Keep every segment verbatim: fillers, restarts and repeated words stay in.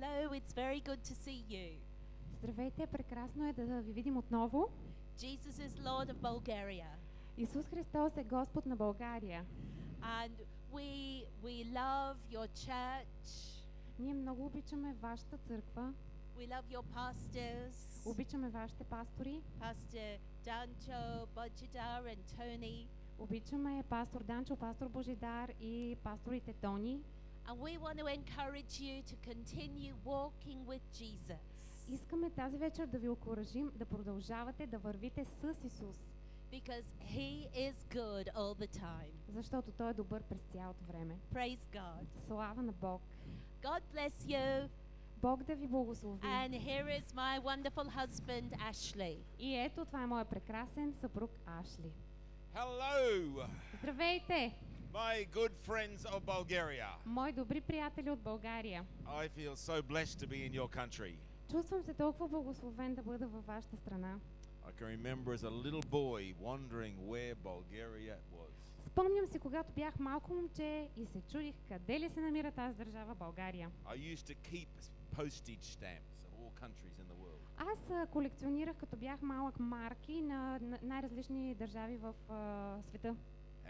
Hello, it's very good to see you. Здравейте, прекрасно е да ви видим отново. Jesus is Lord of Bulgaria. Исус Христос е Господ на България. And we we love your church. Ние много обичаме вашата църква. We love your pastors. Обичаме вашите пастори. Pastor Dancho, Bojidar and Tony. Обичаме пастор Данчо, пастор Божидар и пасторите Тони. And we want to encourage you to continue walking with Jesus. Искаме тази вечер да ви окуражим да продължавате да вървите с Исус. Because he is good all the time. Защото той е добър през цялото време. Praise God. Слава на Бог. God bless you. Бог да ви благослови. And here is my wonderful husband Ashley. И ето това е моят прекрасен съпруг Ашли. Hello. Здравейте. My good friends of Bulgaria. Мои добри приятели от България. I feel so blessed to be in your country. Чувствам се толкова благословен да бъда във вашата страна. I can remember as a little boy wondering where Bulgaria was. Спомням си когато бях малко момче и се чудих къде ли се намира тази държава България. I used to keep postage stamps of all countries in the world. Аз колекционирах като бях малък марки на най-различни държави в uh, света.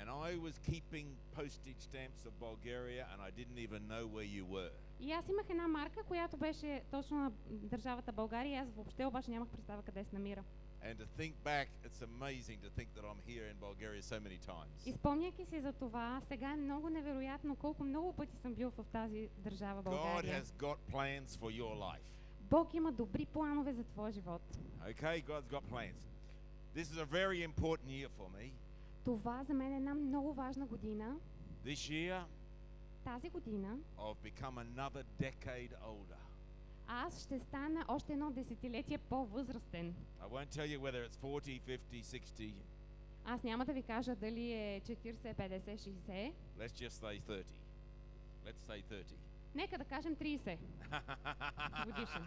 And I was keeping postage stamps of Bulgaria and I didn't even know where you were. И аз имах една марка, която беше точно на държавата България, и аз въобще обаче нямах представа къде се намира. And to think back, it's amazing to think that I'm here in Bulgaria so many times. Изпомняйки си за това, сега е много невероятно колко много пъти съм бил в тази държава България. God has got plans for your life. Бог има добри планове за твоя живот. Okay, God's got plans. This is a very important year for me. Това за мен е една много важна година. This year, тази година, I've become another decade older. Аз ще стана още едно десетилетие по-възрастен. I won't tell you whether it's forty, fifty, sixty. Аз няма да ви кажа дали е четирийсет, петдесет, шейсет. Let's just say thirty. Let's say thirty. Нека да кажем трийсет. Годишен.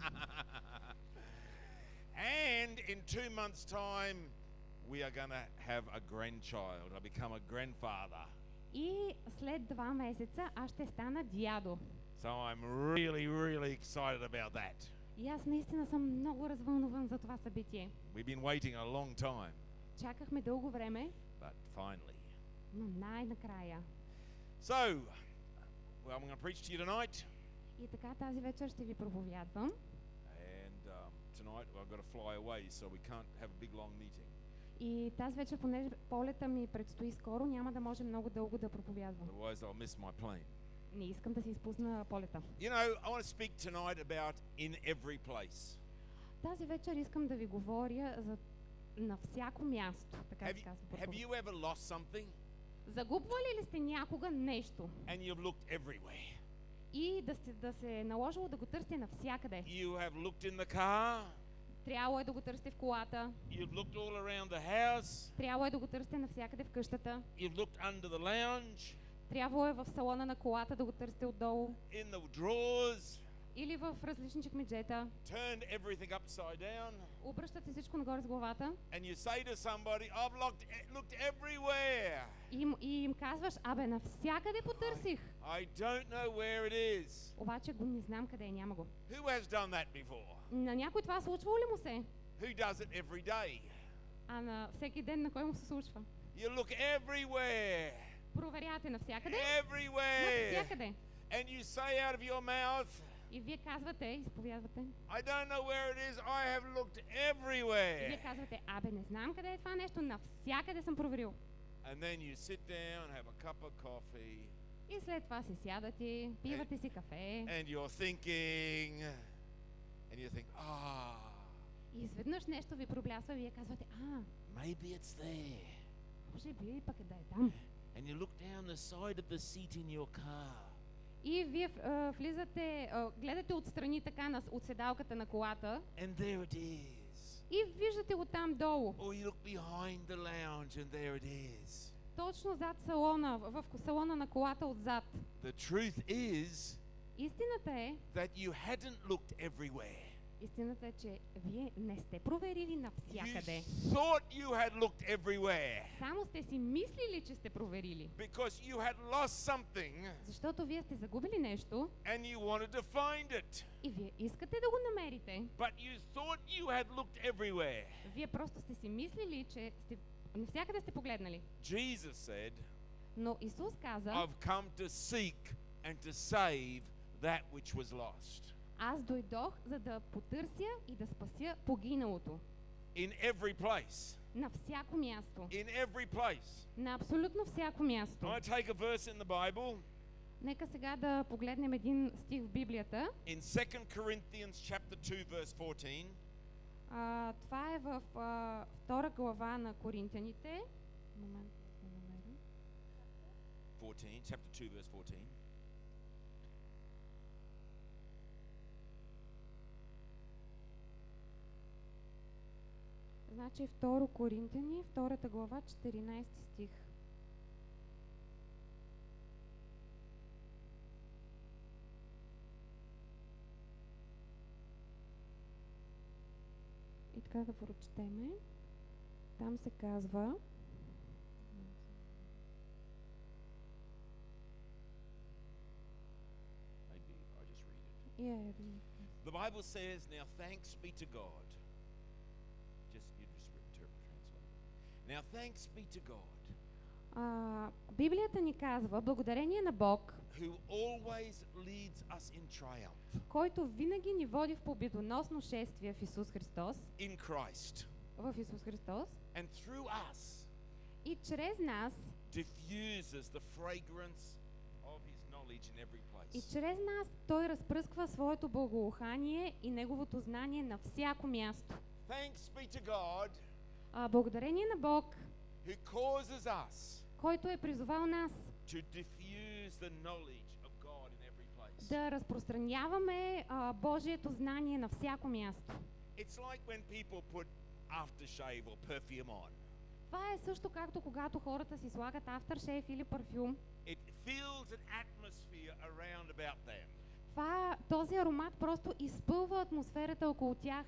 And in two months' time, we are going to have a grandchild. I become a grandfather. И след два месеца аз ще стана дядо. So I'm really, really excited about that. И аз наистина съм много развълнуван за това събитие. We've been waiting a long time. Чакахме дълго време. But finally. Но най-накрая. So, well, I'm going to preach to you tonight. И така тази вечер ще ви проповядвам. And um, tonight I've got to fly away, so we can't have a big long meeting. И тази вечер, понеже полета ми предстои скоро, няма да може много дълго да проповядвам. Otherwise I'll miss my plane. Не искам да се изпусна полета. You know, I want to speak tonight about in every place. Тази вечер искам да ви говоря за на всяко място, така се казва. Have you ever lost something? Загубвали ли сте някога нещо? And you've looked everywhere. И да сте да се наложило да го търсите навсякъде. You have looked in the car. Трябва е да го търсите в колата. You've looked all around the house. Трябва е да го търсите навсякъде в къщата. You've looked under the lounge. Трябва е в салона на колата да го търсите отдолу. In the drawers. Или в различни чекмеджета. Turned everything upside down. Обръщате всичко нагоре с главата. And you say to somebody, I've looked, looked everywhere. И, и им казваш, абе, навсякъде потърсих. I, I don't know where it is. Обаче го не знам къде е, няма го. Who has done that before? На някой това случвало ли му се? Who does it every day? А на всеки ден на кой му се случва? You look everywhere. Проверявате навсякъде. Everywhere. Навсякъде. And you say out of your mouth. И вие казвате, изповядвате. I don't know where it is. I have looked everywhere. И вие казвате, абе, не знам къде е това нещо, навсякъде съм проверил. And then you sit down, have a cup of coffee. И след това си сядате, пивате си кафе. And you're thinking. And you think, ah. И изведнъж нещо ви проблясва, и вие казвате, а. Maybe it's there. Може би пък да е там. And you look down the side of the seat in your car. И вие влизате, гледате отстрани така на от седалката на колата. And there it is. И виждате го там долу. Or you look behind the lounge and there it is. Точно зад салона, в салона на колата отзад. The truth is. Истината е. That you hadn't looked everywhere. Истината е, че вие не сте проверили навсякъде. You thought you had looked everywhere. Само сте си мислили, че сте проверили. Because you had lost something. Защото вие сте загубили нещо. And you wanted to find it. И Искате да го намерите. But you thought you had looked everywhere. Вие просто сте си мислили, че сте навсякъде сте погледнали. Jesus said, но Исус каза, I've come to seek and to save that which was lost. Аз дойдох, за да потърся и да спася погиналото. In every place. На всяко място. In every place. На абсолютно всяко място. I take a verse in the Bible. Нека сега да погледнем един стих в Библията. In Second Corinthians chapter two verse fourteen. Uh, това е в uh, втора глава на Коринтяните. Момент, да намерим. fourteen, chapter two verse fourteen. Значи второ Коринтяни, втората глава, четиринайсети стих. И така да прочетеме. Там се казва... Yeah. The Bible says, now thanks be to God. Now thanks be to God. Uh, Библията ни казва, благодарение на Бог, who always leads us in triumph. Който винаги ни води в победоносно шествие в Исус Христос. In Christ. В Исус Христос. And through us. И чрез нас. Diffuses the fragrance of His knowledge in every place. И чрез нас той разпръсква своето благоухание и неговото знание на всяко място. Thanks be to God. Uh, благодарение на Бог, who causes us, който е призовал нас to diffuse the knowledge of God in every place. Да разпространяваме uh, Божието знание на всяко място. It's like when people put aftershave or perfume on. Това е също както когато хората си слагат aftershave или парфюм. It fills an atmosphere around about them. Това, този аромат просто изпълва атмосферата около тях.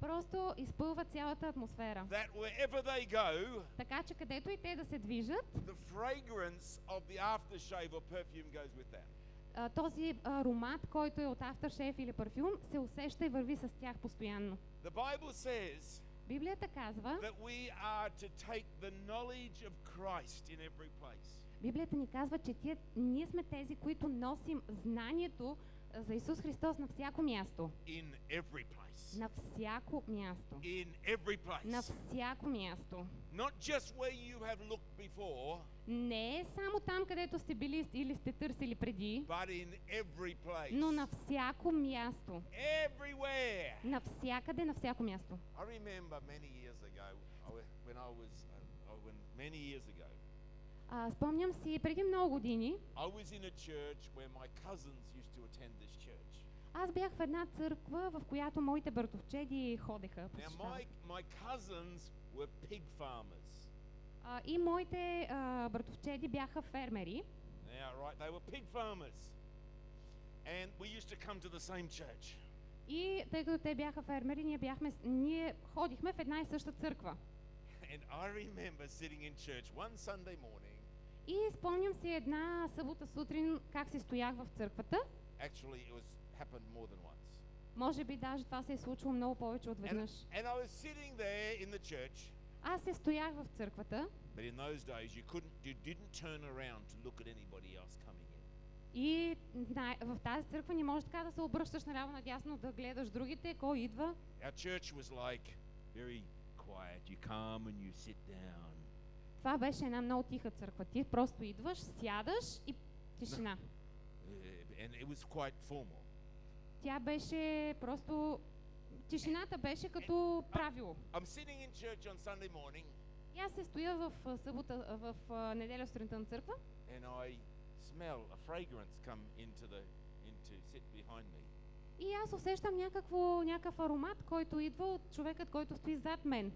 Просто изпълва цялата атмосфера. That wherever they go, така че където и те да се движат, the fragrance of the aftershave or perfume goes with them. Uh, този аромат, който е от aftershave или парфюм, се усеща и върви с тях постоянно. The Bible says, Библията казва, that we are to take the knowledge of Christ in every place. Библията ни казва, че тие, ние сме тези, които носим знанието за Исус Христос на всяко място. In every place. На всяко място. In every place. На всяко място. Not just where you have looked before. Не само там, където сте били или сте търсили преди. But in every place. Но на всяко място. Everywhere. Навсякъде, на всяко място. I remember many years ago when I was when many years ago. Uh, спомням си преди много години. I was in a church where my cousins used to attend this church. Аз бях в една църква, в която моите братовчеди ходеха. Now my, my cousins were pig farmers. Uh, и моите uh, братовчеди бяха фермери. Yeah, right, they were pig farmers. And we used to come to the same church. И тъй като те бяха фермери, ние бяхме ние ходихме в една и съща църква. And I remember sitting in church one Sunday morning. И спомням си една събота сутрин как се стоях в църквата. Actually, it was happened more than once. Може би даже това се е случило много повече от веднъж. And, and I was sitting there in the church. Аз се стоях в църквата. But in those days you couldn't you didn't turn around to look at anybody else coming in. И на, в тази църква не можеш така да се обръщаш наляво надясно да гледаш другите кой идва. Our church was like very quiet. You come and you sit down. Това беше една много тиха църква. Ти просто идваш, сядаш и тишина. And it was quite formal. Тя беше просто тишината беше като правило. I'm sitting in church on Sunday morning. И аз се стоя в събота в неделя сутринта на църква. And I smell a fragrance come into the into sit behind me. И аз усещам някакво някакъв аромат, който идва от човекът, който стои зад мен.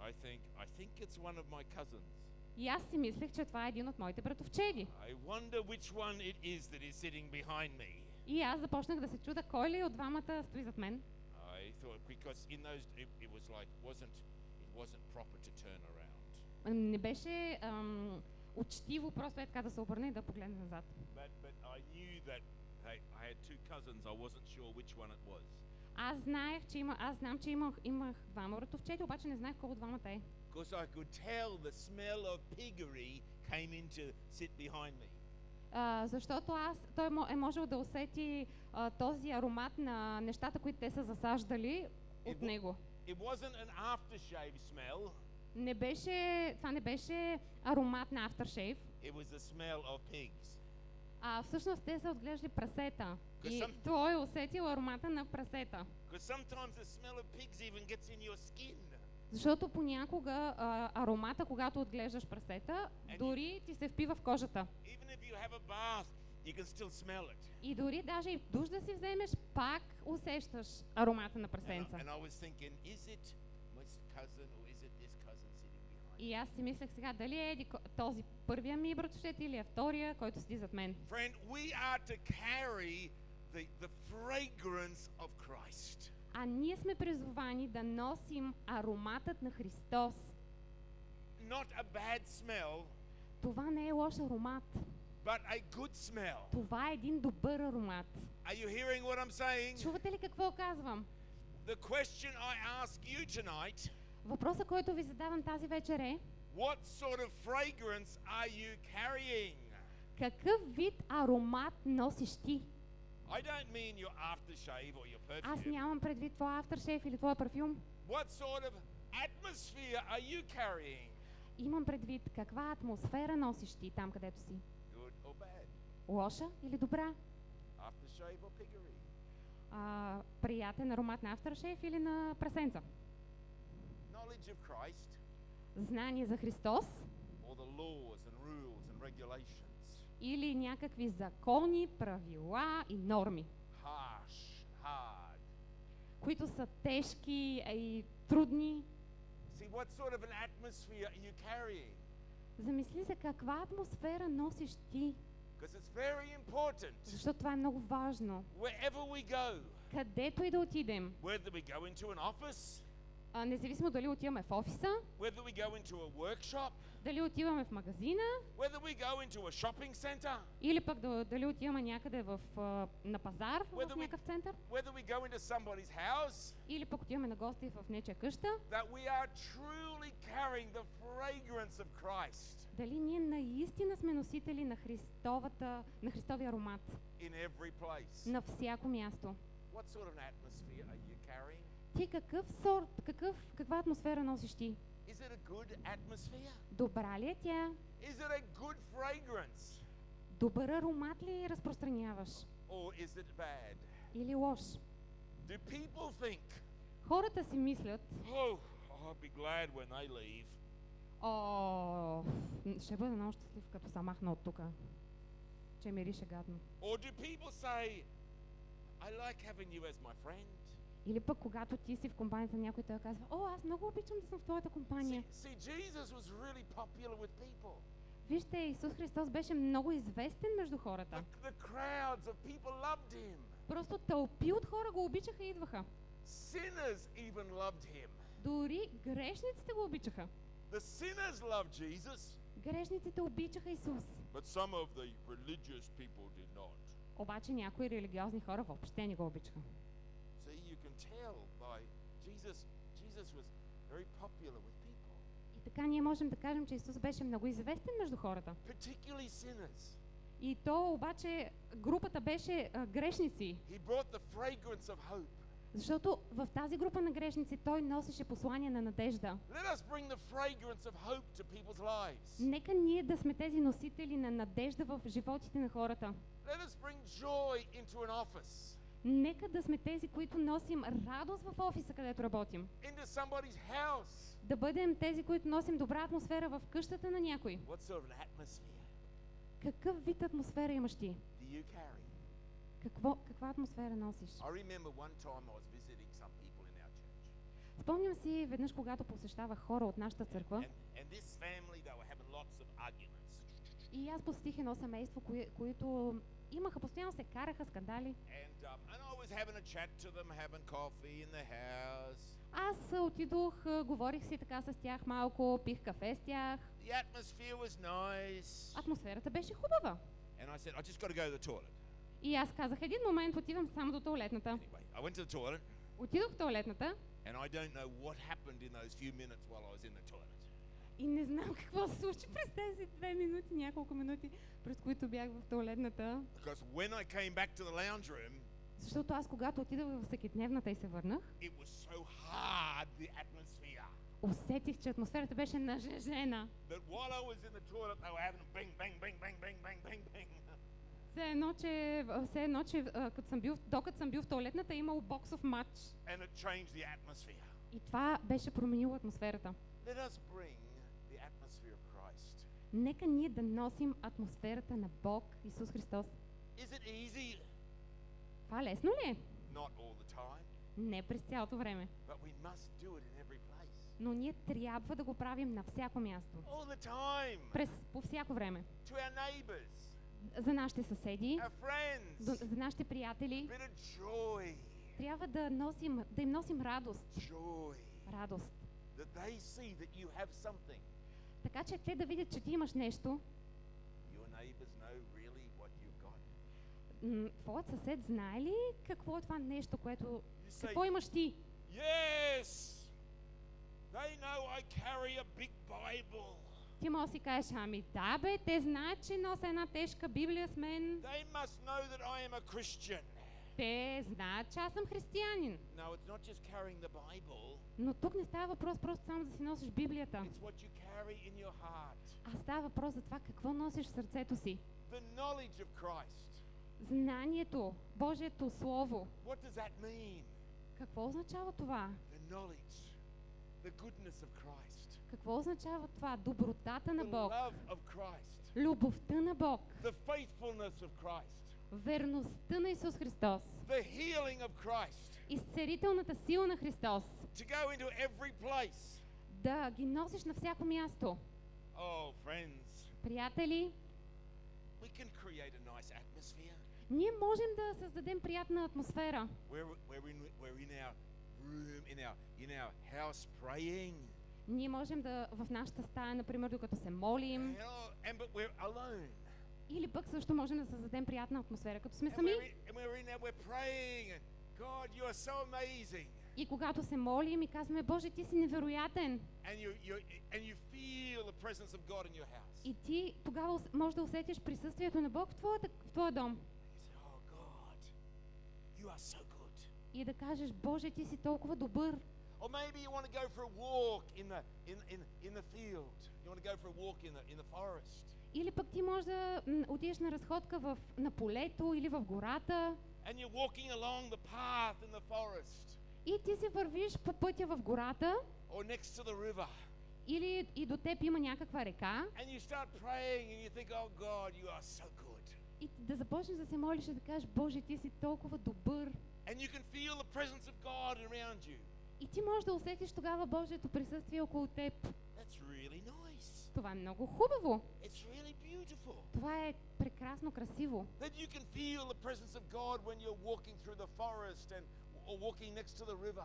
I think I think it's one of my cousins. И аз си мислех, че това е един от моите братовчеди. I wonder which one it is that is sitting behind me. И аз започнах да се чуда кой ли от двамата стои зад мен. I thought because in those it, it was like wasn't it wasn't proper to turn around. Не беше учтиво просто е така да се обърне и да погледне назад. But, but I knew that Hey, I had two cousins. I wasn't sure which one it was. Аз знаех, че има, аз знам, че имах, имах двама братовчети, обаче не знаех кой от двамата е. Because I could tell the smell of piggery came in to sit behind me. Uh, защото аз, той е можел да усети uh, този аромат на нещата, които те са засаждали от него. It wasn't an aftershave smell. Не беше, това не беше аромат на aftershave. It was the smell of pigs. А всъщност те са отглеждали прасета. И some... той е усетил аромата на прасета. Защото понякога а, аромата, когато отглеждаш прасета, and дори you... ти се впива в кожата. Bath, и дори даже и душ да си вземеш, пак усещаш аромата на прасенца. And I, and I thinking, cousin, и аз си мислех сега, дали е този първия ми братовчет или е втория, който седи зад мен. Friend, we are to carry the, the fragrance of Christ. А ние сме призовани да носим ароматът на Христос. Not a bad smell, това не е лош аромат. But a good smell. Това е един добър аромат. Are you hearing what I'm saying? Чувате ли какво казвам? The question I ask you tonight, въпросът, който ви задавам тази вечер е: what sort of fragrance are you carrying? Какъв вид аромат носиш ти? I don't mean your aftershave or your perfume. Аз нямам предвид твоя aftershave или твоя парфюм. What sort of atmosphere are you carrying? Имам предвид каква атмосфера носиш ти там, където си. Good or bad? Лоша или добра? Aftershave or piggery? А, приятен аромат на aftershave или на прасенца? Knowledge of Christ. Знание за Христос. Or the laws and rules and regulations. Или някакви закони, правила и норми, harsh, hard, които са тежки и трудни. See, what sort of an atmosphere are you carrying? Замисли се каква атмосфера носиш ти. Because it's very important. Защото това е много важно. Wherever we go, където и да отидем, whether we go into an office, а, независимо дали отиваме в офиса, whether we go into a workshop, дали отиваме в магазина, whether we go into a shopping center, или пък дали отиваме някъде в, на пазар, в някакъв център, whether we go into somebody's house, или пък отиваме на гости в нечия къща, that we are truly carrying the fragrance of Christ. Дали ние наистина сме носители на Христовата, на Христовия аромат in every place. На всяко място. What sort of an atmosphere are you carrying? Ти какъв сорт, какъв, каква атмосфера носиш ти? Is it a good atmosphere? Добра ли е тя? Is it a good fragrance? Добър аромат ли разпространяваш? Or is it bad? Или лош? Do people think? Хората си мислят. Oh, I'll be glad when I leave. О, ще бъда много щастлив като се махна от тука. Че мирише гадно. Or do people say, I like having you as my friend? Или пък когато ти си в компанията на някой, той казва: "О, аз много обичам да съм в твоята компания." See, Jesus was really popular with people. Вижте, Исус Христос беше много известен между хората. The, the crowds of people loved him. Просто тълпи от хора го обичаха и идваха. Sinners even loved him. Дори грешниците го обичаха. The sinners loved Jesus. Грешниците обичаха Исус. But some of the religious people did not. Обаче някои религиозни хора въобще не го обичаха. Tell by Jesus Jesus was very popular with people. И така ние можем да кажем, че Исус беше много известен между хората. Particularly sinners. И то обаче групата беше а, грешници. He brought the fragrance of hope. Защото в тази група на грешници той носеше послание на надежда. Let us bring the fragrance of hope to people's lives. Нека ние да сме тези носители на надежда в животите на хората. Let us bring joy into an office. Нека да сме тези, които носим радост в офиса, където работим. Into somebody's house. Да бъдем тези, които носим добра атмосфера в къщата на някой. What sort of an atmosphere? Какъв вид атмосфера имаш ти? Do you carry? Какво, каква атмосфера носиш? I remember one time I was visiting some people in our church. Спомням си веднъж, когато посещавах хора от нашата църква. And, and this family, they were having lots of arguments. И аз посетих едно семейство, кои, които имаха постоянно се караха, скандали. And, um, and I was having a chat to them, having coffee in the house. Аз отидох, говорих си така с тях малко, пих кафе с тях. The atmosphere was nice. Атмосферата беше хубава. And I said, I just got to go to the toilet. И аз казах, един момент, отивам само до тоалетната. Anyway, I went to the toilet. Отидох в тоалетната. And I don't know what happened in those few minutes while I was in the toilet. И не знам какво се случи през тези две минути, няколко минути, през които бях в тоалетната. Because when I came back to the lounge room, защото аз когато отидох в всекидневната и се върнах, it was so hard, the atmosphere. Усетих, че атмосферата беше нажежена. But while I was in the toilet, they were having bang, bang, bang, bang, bang, bang, bang, bang. Все едно, че, все едно, че като съм бил, докато съм бил в тоалетната, имал боксов матч. And it changed the atmosphere. И това беше променило атмосферата. Let us bring the atmosphere of Christ. Нека ние да носим атмосферата на Бог, Исус Христос. Is it easy? Това лесно ли е? Not all the time. Не през цялото време. But we must do it in every place. Но ние трябва да го правим на всяко място. All the time. През, по всяко време. To our neighbors. За нашите съседи, friends, за нашите приятели, трябва да носим, да им носим радост. Joy. Радост. Така че те да видят, че ти имаш нещо. Really твоят съсед знае ли какво е това нещо, което say, какво имаш ти? Yes. They know I carry a big Bible. Ти може да си кажеш, ами да бе, те знаят, че нося една тежка Библия с мен. They must know that I am a Christian. Те знаят, че аз съм християнин. No, it's not just carrying the Bible. Но тук не става въпрос просто само да си носиш Библията. It's what you carry in your heart. А става въпрос за това какво носиш в сърцето си. The knowledge of Christ. Знанието, Божието Слово. What does that mean? Какво означава това? The knowledge. The goodness of Christ. Какво означава това? Добротата на Бог. The love of Christ. Любовта на Бог. The faithfulness of Christ. Верността на Исус Христос. The healing of Christ. Изцелителната сила на Христос. To go into every place. Да ги носиш на всяко място. Oh, friends. Приятели. We can create a nice atmosphere. Ние можем да създадем приятна атмосфера. Where, where we, where we now room in our in our house praying. Ние можем да в нашата стая, например, докато се молим. Hello, and but we're alone. Или пък също можем да създадем приятна атмосфера, като сме сами. And we're in there, we're praying and God, you are so amazing. И когато се молим и казваме, Боже, ти си невероятен. And you you and you feel the presence of God in your house. И ти тогава можеш да усетиш присъствието на Бог в твоята в твоя дом. Oh God, you are so good. И да кажеш, Боже, ти си толкова добър. Or maybe you want to go for a walk in the in in in the field. You want to go for a walk in the in the forest. Или пък ти можеш да отидеш на разходка в на полето или в гората. And you're walking along the path in the forest. И ти си вървиш по пътя в гората. Or next to the river. Или и до теб има някаква река. And you start praying and you think, oh God, you are so good. И да започнеш да се молиш и да кажеш, Боже, ти си толкова добър. And you can feel the presence of God around you. И ти можеш да усетиш тогава Божието присъствие около теб. That's really nice. Това е много хубаво. It's really beautiful. Това е прекрасно красиво. That you can feel the presence of God when you're walking through the forest and or walking next to the river.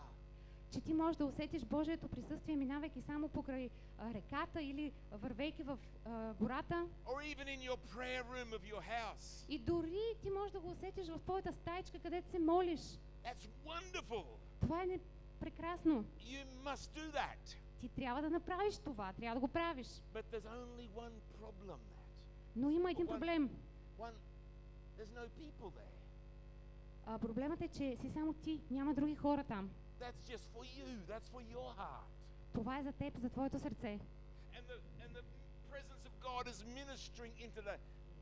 Че ти можеш да усетиш Божието присъствие, минавайки само покрай а, реката или вървейки в а, гората. Or even in your prayer room of your house. И дори ти можеш да го усетиш в твоята стаичка, където се молиш. That's wonderful. Това е не... прекрасно. You must do that. Ти трябва да направиш това, трябва да го правиш. But there's only one problem that. Но има един проблем. One, there's no people there. А, проблемът е, че си само ти, няма други хора там. That's just for you. That's for your heart. Това е за теб, за твоето сърце. And the, and the presence of God is ministering into the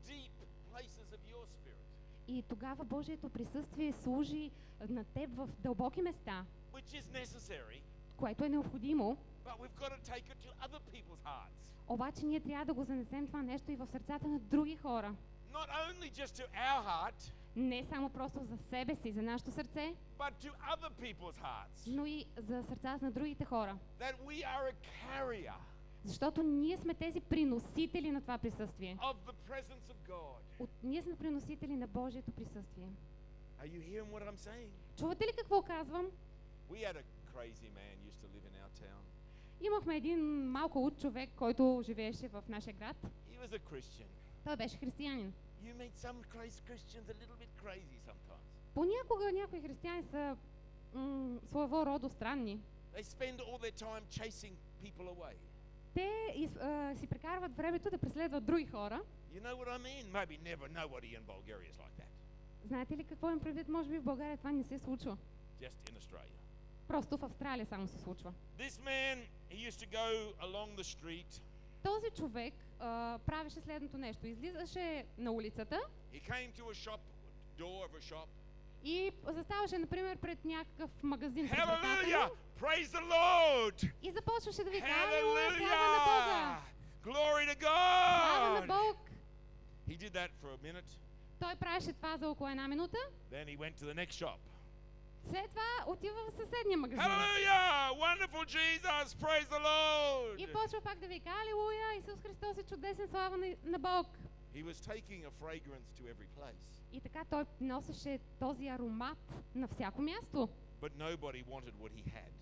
deep places of your spirit. И тогава Божието присъствие служи на теб в дълбоки места. Which is necessary. Което е необходимо. But we've got to take it to other people's hearts. Обаче ние трябва да го занесем това нещо и в сърцата на други хора. Not only just to our heart. Не само просто за себе си, за нашето сърце, but to other people's hearts. Но и за сърцата на другите хора. That we are a carrier. Защото ние сме тези приносители на това присъствие. Of the presence of God. От, ние сме приносители на Божието присъствие. Are you hearing what I'm saying? Чувате ли какво казвам? We had a crazy man used to live in our town. Имахме един малко луд човек, който живееше в нашия град. He was a Christian. Той беше християнин. You meet some Christians a little bit crazy sometimes. Понякога някои християни са м, своего рода странни. They spend all their time chasing people away. Те из, а, си прекарват времето да преследват други хора. You know what I mean? Maybe never nobody in Bulgaria is like that. Знаете ли какво им предвид? Може би в България това не се случва. Just in Australia. Просто в Австралия само се случва. This man, he used to go along the street. Този човек а, правеше следното нещо. Излизаше на улицата. He came to a shop, door of a shop. И заставаше, например, пред някакъв магазин. Hallelujah! Praise the Lord! И започваше да вика: Hallelujah! Слава на Бога! Glory to God! Слава на Бог! He did that for a minute. Той правеше това за около една минута. Then he went to the next shop. След това отива в съседния магазин. Hallelujah! Wonderful Jesus! Praise the Lord! И почва пак да вика: Hallelujah! Исус Христос е чудесен, слава на, на Бог! He was taking a fragrance to every place. И така той носеше този аромат на всяко място. But nobody wanted what he had.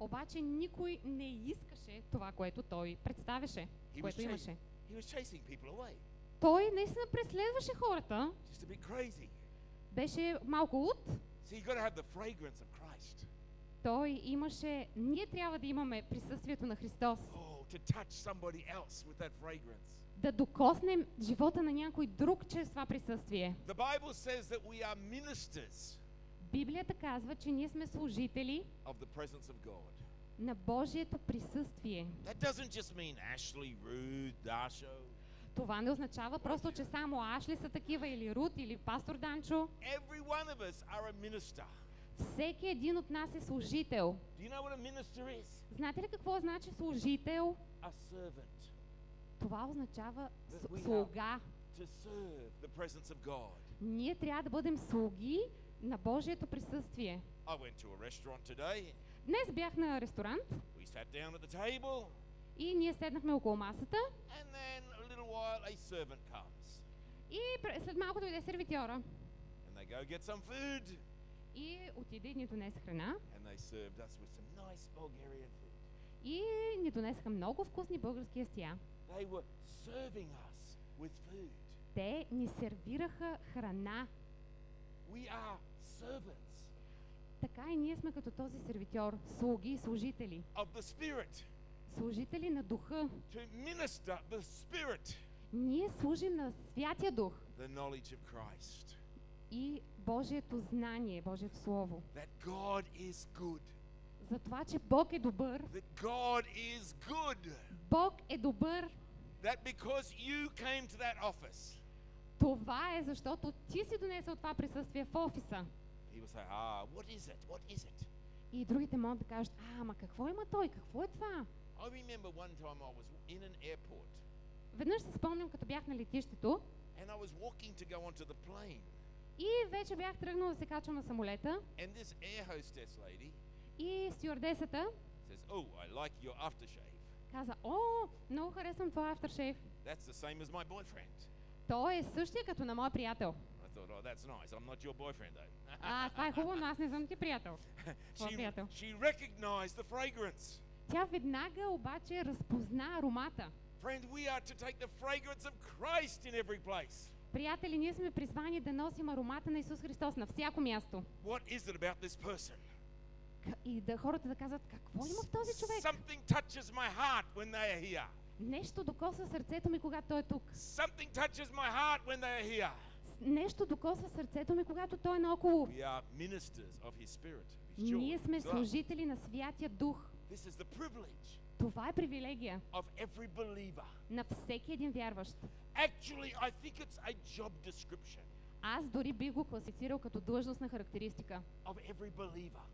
Обаче никой не искаше това, което той представяше, което имаше. He was chasing people away. Той наистина преследваше хората. Just a bit crazy. Беше малко луд. So you got to have the fragrance of Christ. Той имаше, ние трябва да имаме присъствието на Христос. Oh, to touch somebody else with that fragrance. Да докоснем живота на някой друг чрез това присъствие. The Bible says that we are ministers. Библията казва, че ние сме служители of the presence of God. На Божието присъствие. That doesn't just mean Ashley, Ruth, Dancho. Това не означава просто, че само Ашли са такива или Рут или пастор Данчо. Every one of us are a minister. Всеки един от нас е служител. Do you know what a minister is? Знаете ли какво значи служител? A servant. Това означава слуга. Ние трябва да бъдем слуги на Божието присъствие. Днес бях на ресторант. И ние седнахме около масата. И след малко дойде сервитьора. И отиде и ни донесе храна. И ни донесаха много вкусни български ястия. They were serving us with food. Те ни сервираха храна. We are servants. Така и ние сме като този сервитьор, слуги и служители. Of the Spirit. Служители на духа. To minister the Spirit. Ние служим на Святия Дух. The knowledge of Christ. И Божието знание, Божието слово. That God is good. За това, че Бог е добър. That God is good. Бог е добър. That because you came to that office. Това е защото ти си донесъл това присъствие в офиса. He will say, ah, what is it? What is it? И другите могат да кажат: а, ама какво има той? Какво е това? I remember one time I was in an airport. Веднъж си спомням, като бях на летището. And I was walking to go onto the plane. И вече бях тръгнал да се качвам на самолета. And this air hostess lady. И стюардесата says, oh, I like your aftershave. Каза: о, много харесвам твой aftershave. That's the same as my boyfriend. Той е същия като на моя приятел. I thought, oh, that's nice. I'm not your boyfriend, though. А, това е хубаво, но аз не съм ти приятел. Твой приятел. She recognized the fragrance. Тя веднага обаче разпозна аромата. Friend, we are to take the fragrance of Christ in every place. Приятели, ние сме призвани да носим аромата на Исус Христос на всяко място. What is it about this person? И да хората да казват: какво има в този човек? Something touches my heart when they are here. Нещо докосва сърцето ми, когато той е тук. Something touches my heart when they are here. Нещо докосва сърцето ми, когато той е наоколо. We are ministers of his spirit. Ние сме служители на Святия Дух. This is the privilege. Това е привилегия of every believer. На всеки един вярващ. Actually, I think it's a job description. Аз дори бих го класифицирал като длъжностна характеристика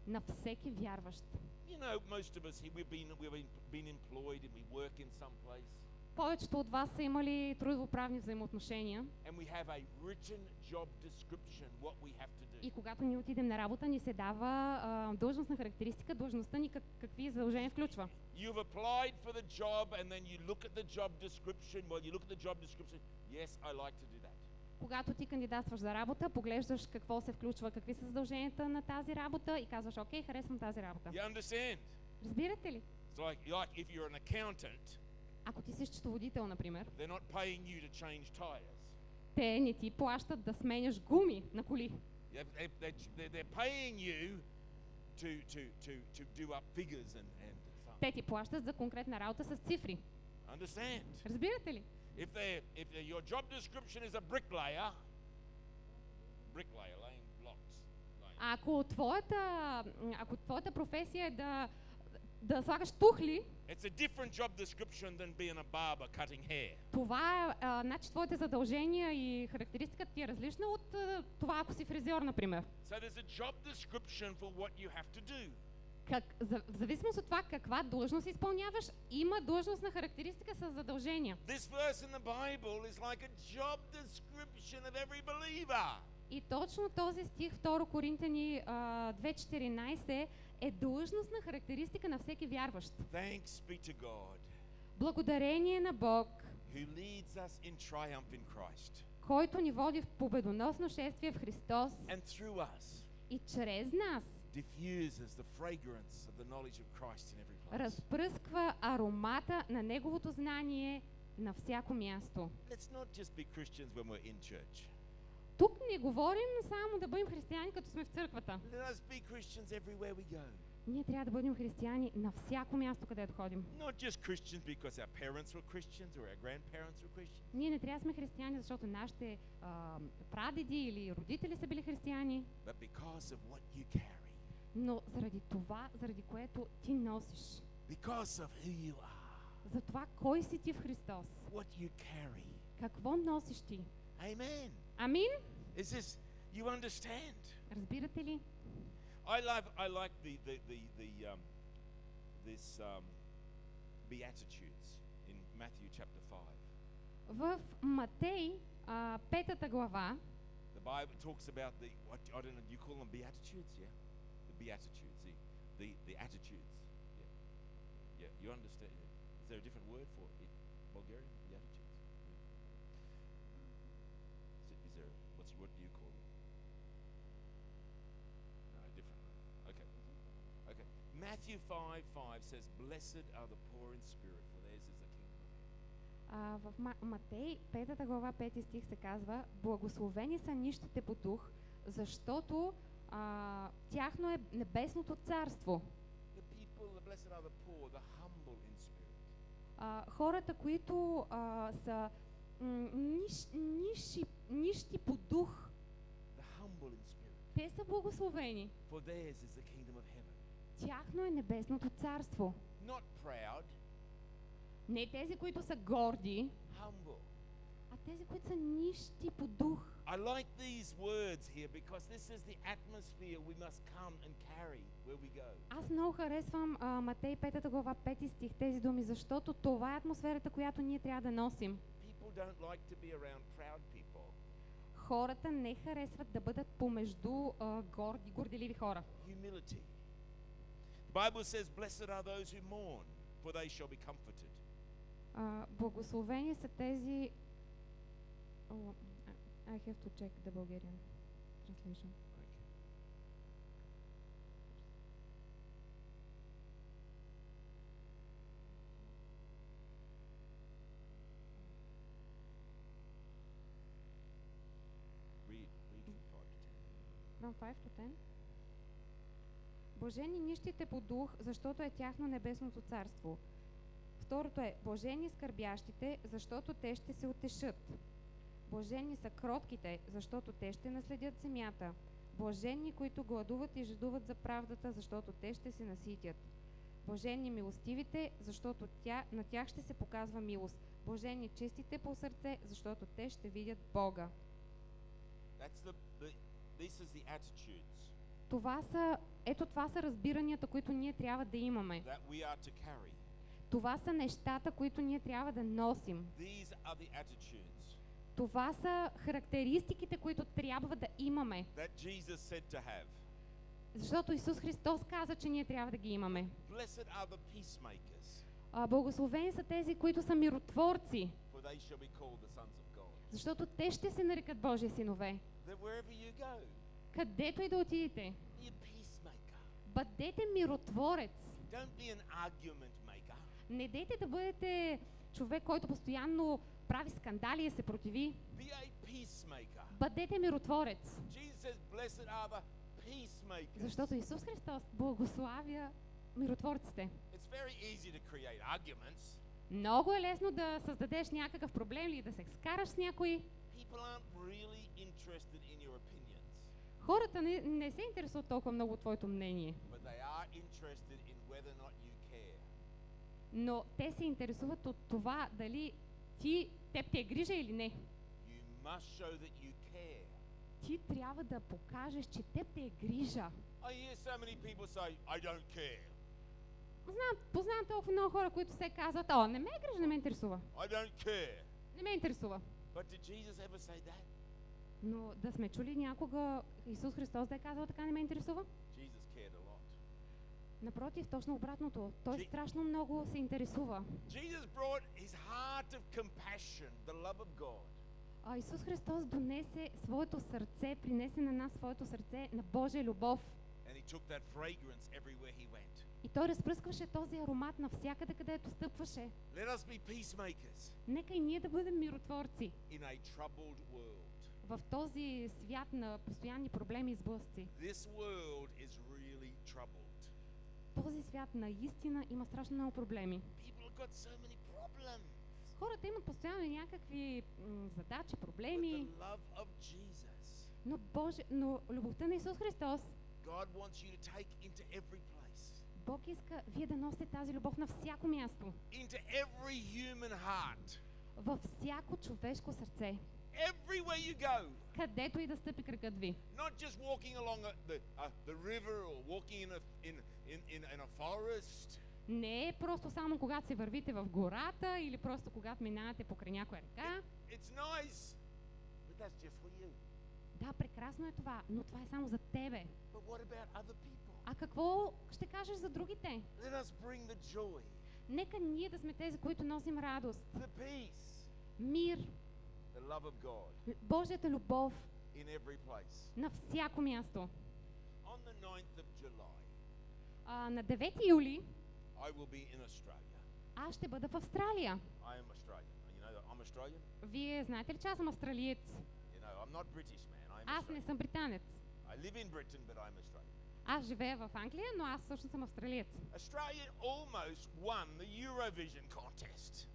на всеки вярващ. You know, most of us we've been we've been employed and we work in some place. Повечето от вас са имали трудовоправни взаимоотношения. And we have a written job description what we have to do. И когато ни отидем на работа, ни се дава uh, длъжностна характеристика, длъжността ни как, какви задължения включва. You've applied for the job and then you look at the job description. Well, you look at the job description. Yes, I like to do that. Когато ти кандидатстваш за работа, поглеждаш какво се включва, какви са задълженията на тази работа и казваш: окей, харесвам тази работа. Разбирате ли? Like, like if you're an accountant, ако ти си счетоводител, например, Те не ти плащат да сменяш гуми на коли. Те ти плащат за конкретна работа с цифри. Разбирате ли? If they, if they, your job description is a bricklayer, bricklayer laying blocks. Laying. Ако твоята, ако твоята професия е да да слагаш тухли, it's a different job description than being a barber cutting hair. Това, а, значи твоите задължения и характеристиката ти е различна от а, това, ако си фризьор, например. So there's a job description for what you have to do. Как, за, в зависимост от това каква длъжност изпълняваш, има длъжностна характеристика с задължения. Like и точно този стих, втора Коринтяни uh, две четиринайсет, е длъжностна характеристика на всеки вярващ. Благодарение на Бог, който ни води в победоносно шествие в Христос и чрез нас diffuses the fragrance of the knowledge of Christ in every place. Разпръсква аромата на неговото знание на всяко място. Let's not just be Christians when we're in church. Тук не говорим само да бъдем християни като сме в църквата. Let us be Christians everywhere we go. Ние трябва да бъдем християни на всяко място, където ходим. Not just Christians because our parents were Christians or our grandparents were Christians. Ние не трябва да сме християни защото нашите uh, прадеди или родители са били християни. But because of what you carry. Но заради това, заради което ти носиш. За това кой си ти в Христос. Какво носиш ти? Amen. Амин. Is this, you understand? Разбирате ли? I love, I like the the the, the um, this um, Beatitudes in Matthew chapter five. В Матей uh, петата глава. The Bible talks about the what, I don't know, do you call them Beatitudes, yeah? Beatitudes, the, the, the attitudes. Yeah. Yeah, you understand. Yeah. Is there a different word for it? Bulgarian? The attitudes? Yeah. Is, it, is there, what's, what do you call it? No, different. Okay. Okay. Matthew five five says, Blessed are the poor in spirit, for theirs is the kingdom of heaven. Uh, в Матей, петата глава, пети стих се казва, Благословени са нищите по дух, защото Uh, тяхно е небесното царство. Uh, хората, които uh, са нищи ниш, ниш, по дух, те са благословени. Тяхно е небесното царство. Не тези, които са горди, humble. А тези, които са нищи по дух. I like these words here because this is the atmosphere we must come and carry where we go. Аз много харесвам Матей пета глава пети стих тези думи, защото това е атмосферата, която ние трябва да носим. People don't like to be around proud people. Хората не харесват да бъдат помежду горди, горделиви хора. Humility. The Bible says, "Blessed are those who mourn, for they shall be comforted." Благословени са тези. I have to check the Bulgarian translation. Okay. Read, read from five to ten. From five to ten. Блажени нищите по дух, защото е тяхно небесното царство. Второто е блажени скърбящите, защото те ще се утешат. Блажени са кротките, защото те ще наследят земята. Блажени, които гладуват и жадуват за правдата, защото те ще се наситят. Блажени милостивите, защото тя, на тях ще се показва милост. Блажени чистите по сърце, защото те ще видят Бога. That's the, the, this is the attitudes. Това са, ето това са разбиранията, които ние трябва да имаме. That we are to carry. Това са нещата, които ние трябва да носим. These are the attitudes. Това са характеристиките, които трябва да имаме. Защото Исус Христос каза, че ние трябва да ги имаме. Благословени са тези, които са миротворци. Защото те ще се нарекат Божии синове. Go, където и да отидете, бъдете миротворец. Не дейте да бъдете човек, който постоянно прави скандали и се противи. Бъдете миротворец. Защото Исус Христос благославя миротворците. Много е лесно да създадеш някакъв проблем или да се скараш с някой. Хората не, не се интересуват толкова много от твоето мнение. Но те се интересуват от това дали ти, теб те е грижа или не. Ти трябва да покажеш, че теб те е грижа. Знам, познавам толкова много хора, които се казват, о, не ме е грижа, не ме интересува. Не ме интересува. Но да сме чули някога Исус Христос да е казал така, не ме интересува? Напротив, точно обратното. Той Je- страшно много се интересува. А Исус Христос донесе своето сърце, принесе на нас своето сърце на Божия любов. И той разпръскваше този аромат навсякъде, където стъпваше. Нека и ние да бъдем миротворци в този свят на постоянни проблеми и сблъсъци. Really, този свят наистина има страшно много проблеми. So хората имат постоянно някакви м- задачи, проблеми. Но, Боже, но любовта на Исус Христос, Бог иска вие да носите тази любов на всяко място. Във всяко човешко сърце. Everywhere you go. Където и да стъпи кракът ви. Not just walking along the uh, the river or walking in a in in in a forest. Не е просто само когато се вървите в гората или просто когато минавате покрай някоя река. It, it's nice, but that's just for you. Да, прекрасно е това, но това е само за тебе. But what about other people? А какво ще кажеш за другите? Let us bring the joy. Нека ние да сме тези, които носим радост. The peace. Мир. The love of God. Божията любов in every place. На всяко място. On the ninth of July, а, на девети юли I will be in Australia. Аз ще бъда в Австралия. I am Australian. You know that I'm Australian? Вие знаете ли, че аз съм австралиец? You know, I'm not British, man. I'm Australian. Аз не съм британец. I live in Britain, but I'm Australian. Аз живея в Англия, но аз всъщност съм австралиец. Australia almost won the Eurovision contest.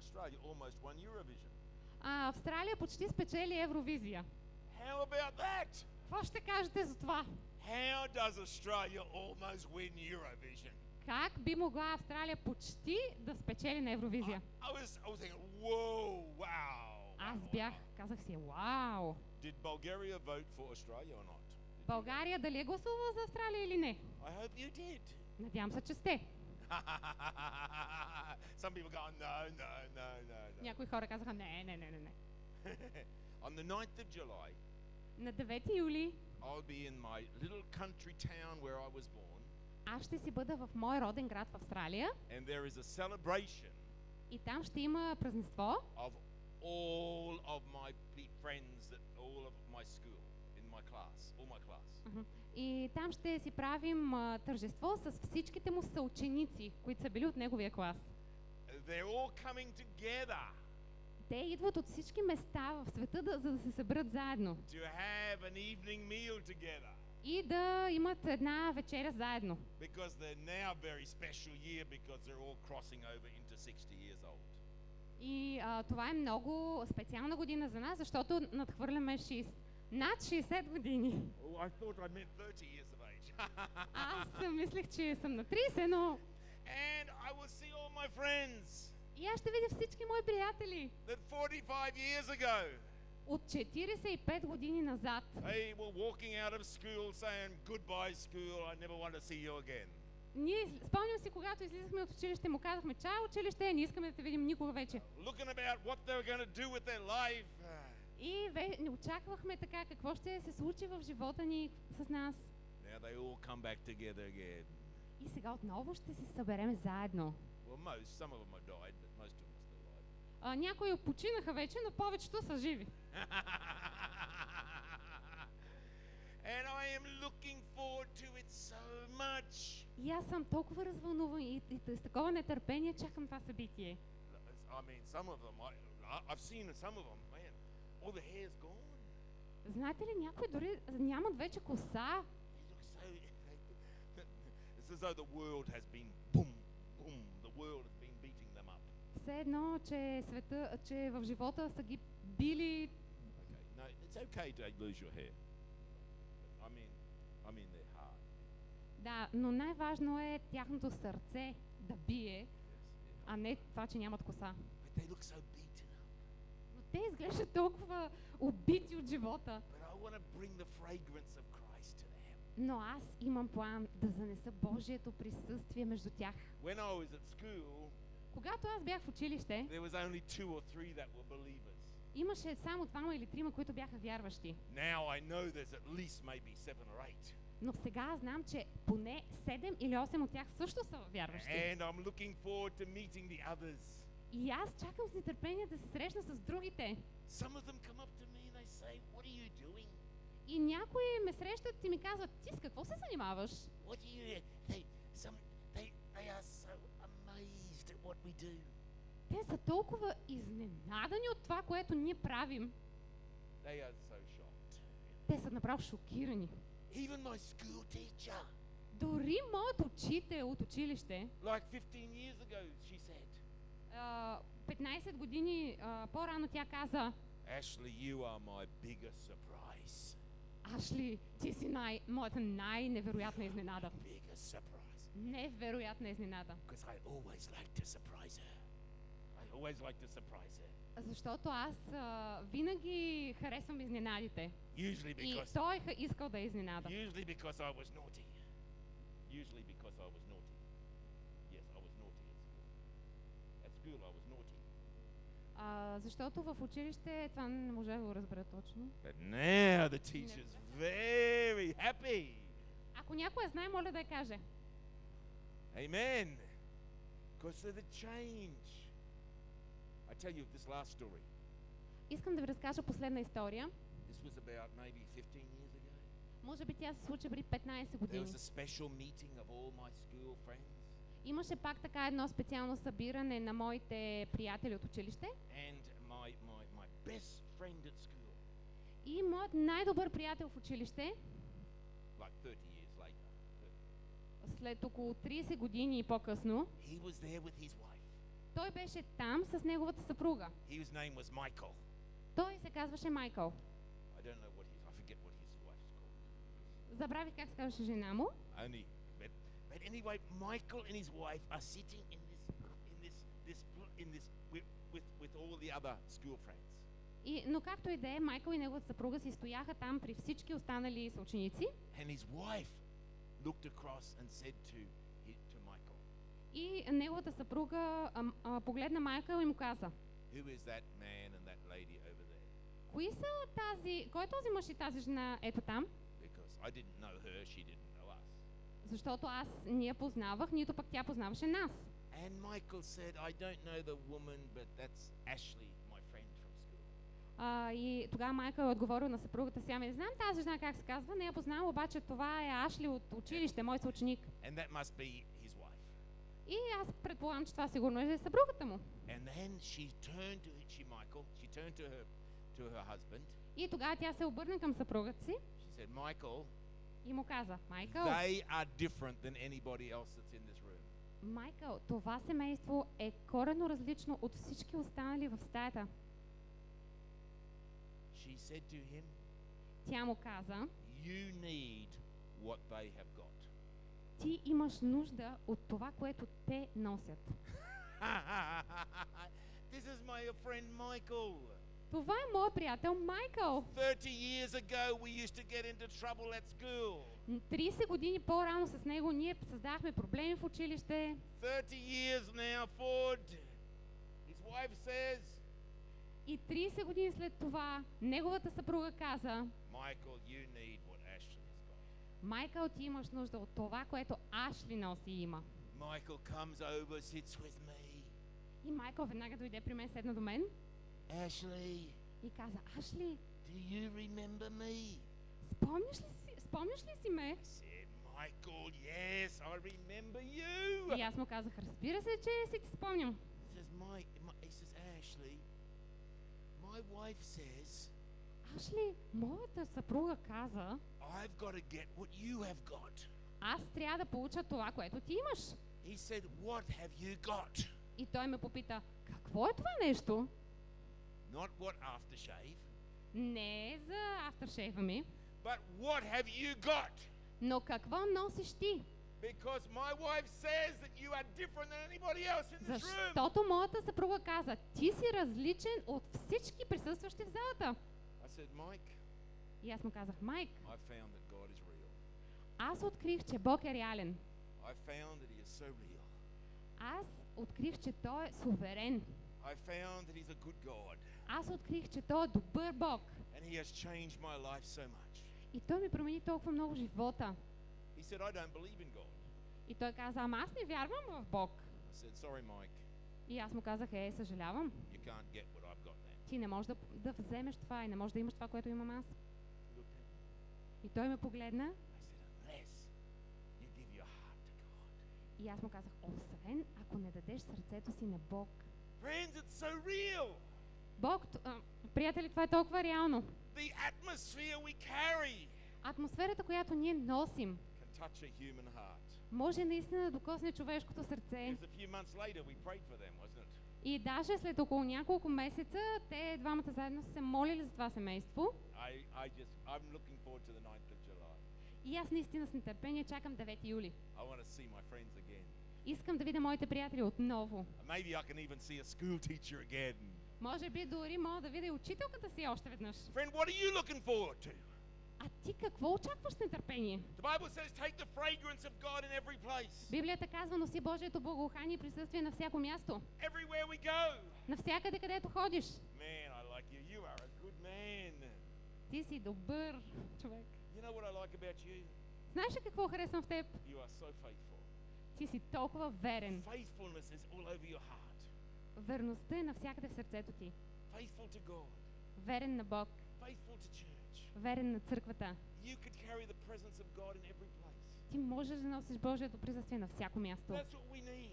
Australia almost won Eurovision. А Австралия почти спечели Евровизия. How about that? Какво ще кажете за това? How does Australia almost win Eurovision? Как би могла Австралия почти да спечели на Евровизия? I, I was, I was thinking, whoa, wow. Аз бях, казах си, вау. Did Bulgaria vote for Australia or not? Did България дали е гласувала за Австралия или не? I hope you did. Надявам се, че сте. Some people go, no, no, no, no, no. Някои хора казаха, не, не, не, не, не. On the ninth of July, на девети юли, I'll be in my little country town where I was born. Аз ще си бъда в мой роден град в Австралия. And there is a celebration. И там ще има празненство. Of all of my friends that all of my school in my class, all my class. Uh-huh. И там ще си правим а, тържество с всичките му съученици, които са били от неговия клас. Те идват от всички места в света, да, за да се съберат заедно. И да имат една вечеря заедно. И а, това е много специална година за нас, защото надхвърляме шест. Над шейсет години. Oh, I thought I meant thirty years of age. Аз мислех, че съм на трийсет, но... And I will see all my friends. И аз ще видя всички мои приятели. That forty-five years ago. От четирийсет и пет години назад. They were walking out of school saying, goodbye school, I never want to see you again. Ние спомням си, когато излизахме от училище, му казахме, чао училище, не искаме да те видим никога вече. Looking about what they were going to do with their life. И ве, не очаквахме така какво ще се случи в живота ни с нас. И сега отново ще се съберем заедно. Well, most, died, а, някои починаха вече, но повечето са живи. And I am looking forward to it so much. И аз съм толкова развълнуван и, и, и с такова нетърпение чакам това събитие. I mean, some of them I, I I've seen some of them. Man, all the hair's gone. Знаете ли, някои дори нямат вече коса. It's as though the world has been boom, boom. The world has been beating them up. Все едно, че света, че в живота са ги били. Okay, no, it's okay to lose your hair. I mean, I mean their heart. Да, но най-важно е тяхното сърце да бие, а не това, че нямат коса. But they look so beaten up. Но те изглеждат толкова убити от живота. But I want to bring the fragrance of Christ to them. Но аз имам план да занеса Божието присъствие между тях. When I was at school, когато аз бях в училище, there was only two or three that were believers. Имаше само двама или трима, които бяха вярващи. Now I know there's at least maybe seven or eight. Но сега знам, че поне седем или осем от тях също са вярващи. And I'm looking forward to meeting the others. И аз чакам с нетърпение да се срещна с другите. Some of them come up to me and they say, "What are you doing?" И някои ме срещат и ми казват, "Ти с какво се занимаваш?" What do you they some they they are so amazed at what we do. Те са толкова изненадани от това, което ние правим. They are so shocked. Те са направо шокирани. Even my school teacher. Дори моят учител от училище. Like fifteen years ago, she said. Uh, петнайсет години uh, по-рано тя каза. Ashley, you are my biggest surprise. Ashley, ти си най моята най-невероятна изненада. Biggest surprise. Невероятна изненада. Because I always like to surprise her. I always like to surprise her. Защото аз uh, винаги харесвам изненадите. Usually because. И той искал да изненада. Usually because I was naughty. Usually because I was naughty. Yes, I was naughty at school. At school I was naughty. А, защото в училище това не може да го разбера точно. But now the teacher's very happy. Ако някой знае, моля да я каже. Amen. Because of the change. I tell you this last story. Искам да ви разкажа последна история. This was about maybe fifteen years ago. Може би тя се случи преди петнайсет години. There was a special meeting of all my school friends. Имаше пак така едно специално събиране на моите приятели от училище. And my my my best friend at school. И моят най-добър приятел в училище. Like thirty years later. След около трийсет години по-късно. He was there with his wife. Той беше там с неговата съпруга. His name was Michael. Той се казваше Майкъл. I don't know what his I forget what his wife's called. Забравих как се казваше жена му. Only, but, but anyway, Michael and his wife are sitting in this in this this in this with with, with all the other school friends. И но както и да е, Майкъл и неговата съпруга си стояха там при всички останали съученици. And his wife looked across and said to to Michael. И неговата съпруга а, а, погледна Майкъл и му каза: Who is that man and that lady over there? Кои са тази, кой е този мъж и тази жена ето там? Because I didn't know her, she didn't know us. Защото аз не я познавах, нито пък тя познаваше нас. And Michael said, I don't know the woman, but that's Ashley, my friend from school. А, и тогава Майкъл отговорил на съпругата си: "Ами не знам тази жена как се казва, не я познавам, обаче това е Ашли от училище, мой съученик." And that must be his wife. И аз предполагам, че това сигурно е съпругата му. And then she turned to she Michael, she turned to her to her husband. И тогава тя се обърна към съпругата си. She said, Michael. И му каза: Майкъл. They are different than anybody else that's in this room. Майкъл, това семейство е коренно различно от всички останали в стаята. She said to him. Тя му каза: You need what they have got. Ти имаш нужда от това, което те носят. This is my friend Michael. Това е моят приятел Майкъл. thirty years ago we used to get into trouble at school. трийсет години по-рано с него ние създахме проблеми в училище. thirty years now forward. His wife says. И трийсет години след това неговата съпруга каза: Michael, you need what Ashley has got. Майкъл, ти имаш нужда от това, което Ашли носи и има. Michael comes over, sits with me. И Майкъл веднага дойде при мен, седна до мен. Ashley. И каза: Ashley, do you remember me? Спомняш ли си, спомняш ли си ме? I said, Michael, yes, I remember you. И аз му казах: Разбира се, че си ти спомням. He says, Mike, he says, Ashley, my wife says, Ashley, моята съпруга каза, I've got to get what you have got. Аз трябва да получа това, което ти имаш. He said, what have you got? И той ме попита, какво е това нещо? Not what aftershave. Не за автошейва ми. But what have you got? Но какво носиш ти? Because my wife says that you are different than anybody else in this room. Защото моята съпруга каза, ти си различен от всички присъстващи в залата. I said, Mike. И аз му казах, Майк. I found that God is real. Аз открих, че Бог е реален. I found that he is so real. Аз открих, че той е суверен. I found that he's a good God. Аз открих, че той е добър Бог. And he has changed my life so much. И той ми промени толкова много живота. He said, I don't believe in God. И той каза, ама аз не вярвам в Бог. I said, sorry, Mike. И аз му казах, е, съжалявам. You can't get what I've got now. Ти не можеш да, да вземеш това и не можеш да имаш това, което имам аз. И той ме погледна. I said, unless you give your heart to God. И аз му казах, освен ако не дадеш сърцето си на Бог. Friends, it's so real. Бог, приятели, това е толкова реално. The atmosphere we carry. Атмосферата, която ние носим, can touch a human heart. Може наистина да докосне човешкото сърце. И даже след около няколко месеца, те двамата заедно са се молили за това семейство. I, I just, I'm looking forward to the ninth of July. И аз наистина с нетърпение чакам девети юли. I want to see my friends again. Искам да видя моите приятели отново. Maybe I can even see a school teacher again. Може би дори мога да видя учителката си още веднъж. Friend, what are you looking forward to? А ти какво очакваш с нетърпение? Библията казва, носи Божието благоухание и присъствие на всяко място. Навсякъде, където ходиш. Man, I like you. You are a good man. Ти си добър човек. You know what I like about you? Знаеш ли какво харесвам в теб? You are so faithful. Ти си толкова верен. Faithfulness is all over your heart. Верността е навсякъде в сърцето ти. Faithful to God. Верен на Бог. Faithful to church. Верен на църквата. You could carry the presence of God in every place. Ти можеш да носиш Божието присъствие на всяко място. That's what we need.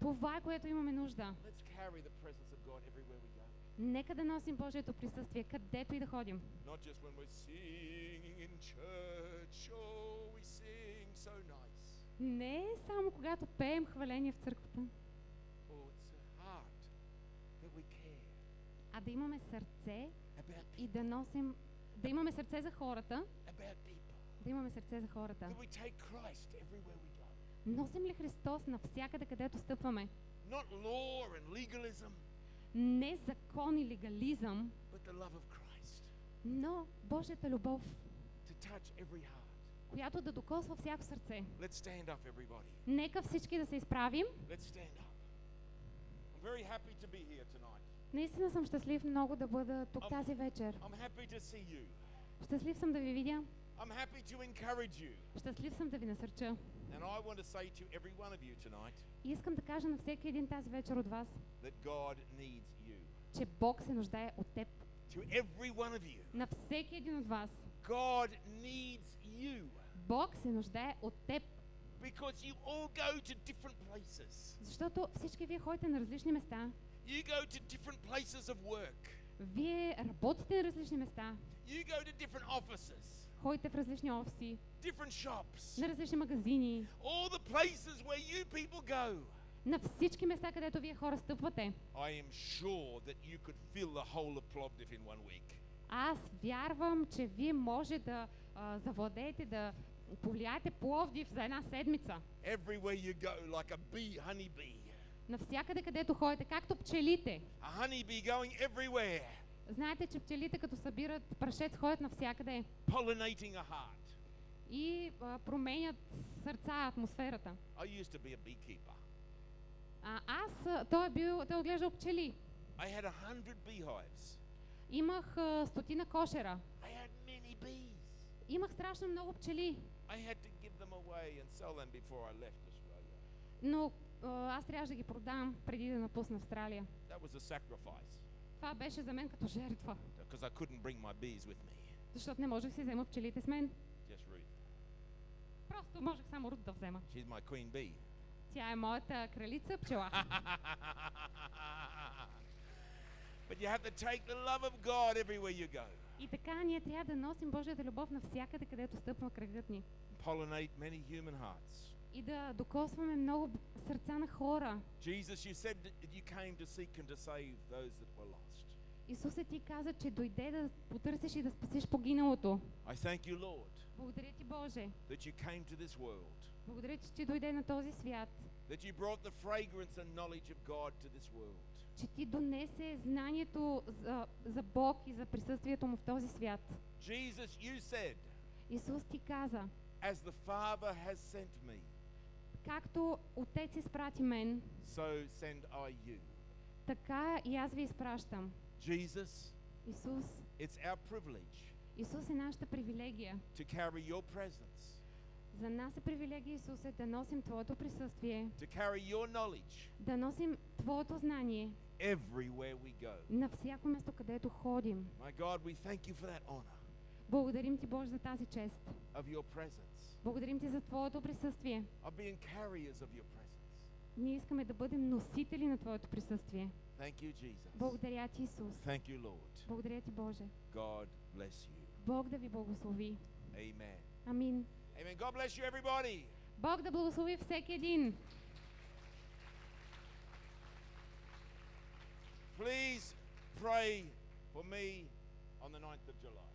Това е, което имаме нужда. Let's carry the presence of God everywhere we go. Нека да носим Божието присъствие където и да ходим. Not just when we're singing in church, oh, we sing so nice. Не само когато пеем хваление в църквата. Oh, it's a heart that we care. А да имаме сърце и да носим, да имаме сърце за хората, да имаме сърце за хората. Носим ли Христос навсякъде, където стъпваме? Не закон и легализъм, но Божията любов, която да докосва всяко сърце. Нека всички да се изправим. Very happy to be here tonight. Наистина съм щастлив много да бъда тук I'm, тази вечер. Щастлив съм да ви видя. Щастлив съм да ви насърча. И искам да кажа на всеки един тази вечер от вас, че Бог се нуждае от теб. На всеки един от вас. Бог се нуждае от теб. Because you all go to different places. Защото всички вие ходите на различни места. You go to different places of work. Вие работите на различни места. You go to different offices. Ходите в различни офиси. Different shops. На различни магазини. All the places where you people go. На всички места, където вие хора стъпвате. I am sure that you could fill the whole of Plovdiv in one week. Аз вярвам, че вие може да uh, завладеете да повлияете Пловдив за една седмица. Everywhere you go, like a bee, honey bee. Навсякъде, където ходите, както пчелите. A honey bee going everywhere. Знаете, че пчелите, като събират прашец, ходят навсякъде. Pollinating a heart. И а, променят сърца, атмосферата. I used to be a beekeeper. А, аз, той е бил, той отглеждал пчели. I had one hundred beehives. Имах а, стотина кошера. I had many bees. Имах страшно много пчели. Но аз трябваше да ги продам преди да напусна Австралия. Това беше за мен като жертва. Защото не можех си взема пчелите с мен. Просто можех само Рут да взема. Тя е моята кралица пчела. But you have to take the love of God everywhere you go. И така ние трябва да носим Божията любов навсякъде, където стъпва кръгът ни. Pollinate many human hearts. И да докосваме много сърца на хора. Jesus, you said that you came to seek and to save those that were lost. Исусе, ти каза, че дойде да потърсиш и да спасиш погиналото. I thank you, Lord. Благодаря ти, Боже. That you came to this world. Благодаря ти, че дойде на този свят. That you brought the fragrance and knowledge of God to this world. Че ти донесе знанието за, за Бог и за присъствието му в този свят. Jesus, you said, Исус ти каза, as the Father has sent me, както Отец изпрати мен, so send I you. Така и аз ви изпращам. Jesus, Исус, it's our privilege, Исус е нашата привилегия, to carry your presence. За нас е привилегия, Исусе, да носим Твоето присъствие, to carry your knowledge, да носим Твоето знание, everywhere we go. На всяко место, където ходим. My God, we thank you for that honor. Благодарим ти, Боже, за тази чест. Of your presence. Благодарим ти за Твоето присъствие. Of being carriers of your presence. Ние искаме да бъдем носители на Твоето присъствие. Thank you, Jesus. Благодаря ти, Исус. Thank you, Lord. Благодаря ти, Боже. God bless you. Бог да ви благослови. Amen. Амин. Amen. God bless you, everybody. Бог да благослови всеки един. Please pray for me on the ninth of July.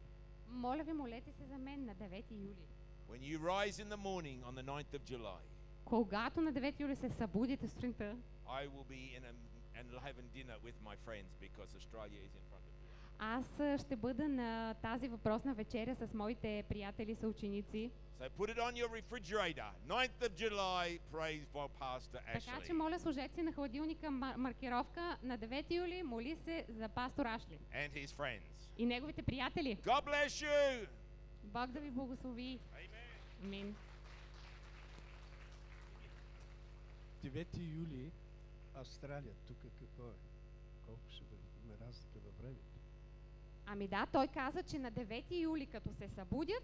Моля ви, молете се за мен на девети юли. When you rise in the morning on the ninth of July. Когато на девети юли се събудите сутринта. I will be in a, and having dinner with my friends because Australia is in front of me. Аз ще бъда на тази въпросна вечеря с моите приятели съученици. So put it on your refrigerator. ninth of July, praise for Pastor Ashley. Така че моля, сложете си на хладилника маркировка на девети юли, моли се за пастор Ашли. And his friends. И неговите приятели. God bless you. Бог да ви благослови. Amen. Амин. девети юли, Австралия. Тук какво е? Колко ще бъде разлика във времето? Ами да, той каза, че на девети юли, като се събудят,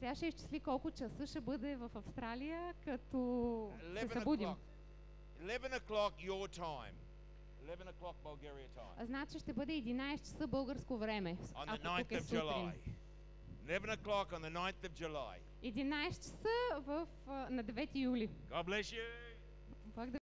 Сега ще изчисли колко часа ще бъде в Австралия, като се събудим. eleven o'clock your time. eleven o'clock Bulgaria time. Значи ще бъде единайсет часа българско време. On the ninth of July. eleven o'clock on the ninth of July. единайсет часа в, на девети юли. God bless you.